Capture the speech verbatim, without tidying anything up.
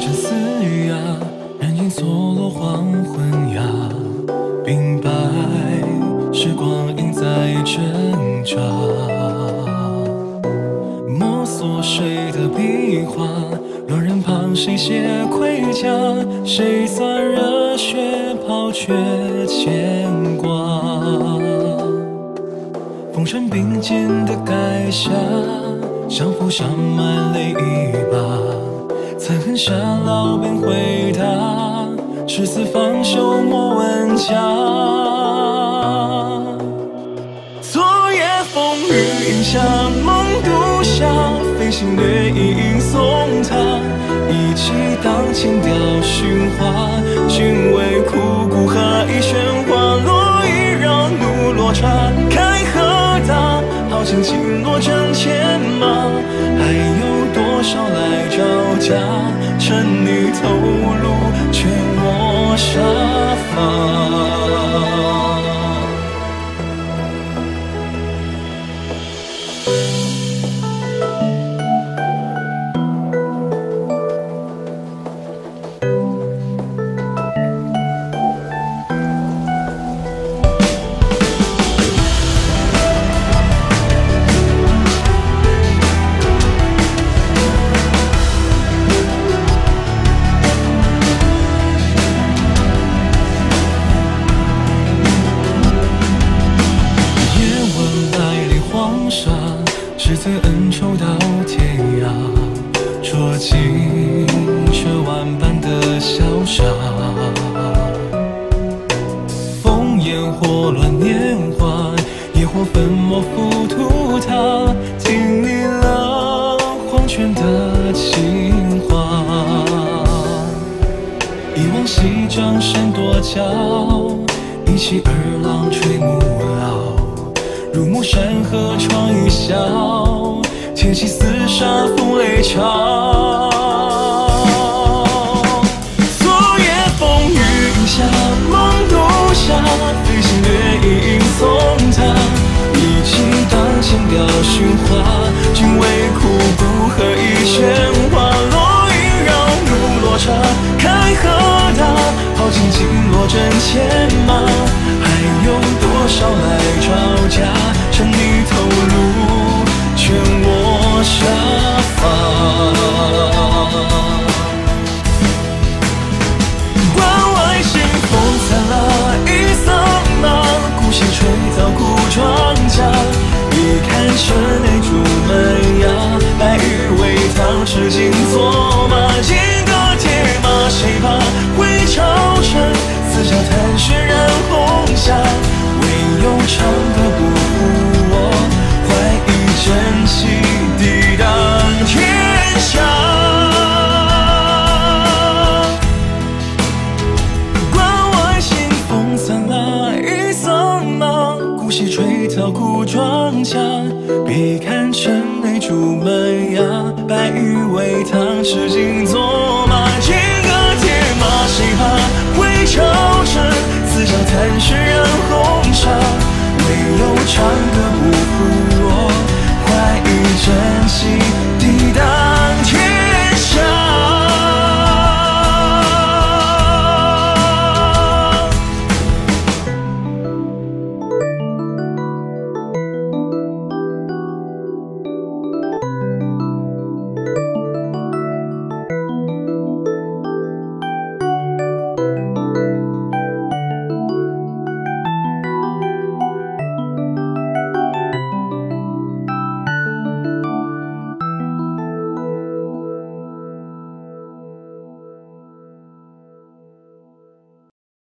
蝉嘶哑，人影错落黄昏呀。明白时光影在挣扎，摸索谁的笔画，乱人旁谁卸盔甲，谁算热血抛却牵挂。风尘并肩的垓下，相扶上满泪一把。 残痕下老便回答，至死方休莫问价。昨夜风雨影下，梦独下，飞行掠影吟诵他，一起荡情调寻花，君为枯骨何以喧哗？落一绕怒落差，开合搭，豪情轻落斩牵马，还有多少来找？ 家，趁你投入，却我沙是最恩仇到天涯，捉尽却万般的潇洒。烽烟火乱年华，野火粉墨浮屠他，经历了黄泉的情话。一往西江山多娇，一起儿郎垂暮老。 入目山河窗一笑，铁骑厮杀风雷潮。昨夜风雨影下，梦独下，飞行掠影吟诵他，一起荡情调寻花，君为枯骨何以喧哗？落英绕怒落茶，开合搭，豪情尽落枕牵马，还有多少来招架？ 趁你投入，劝我沙发。关外清风灿烂，一扫马，故乡吹到古庄稼。一看春雷竹门牙，白玉为汤匙金作马，金戈铁马谁怕？回朝城，四下谈雪染红霞，唯有长歌不。 真心抵挡天下，关外清风灿烂，一扫马，古稀吹到古庄稼。别看城内竹门牙，白玉为汤匙金作。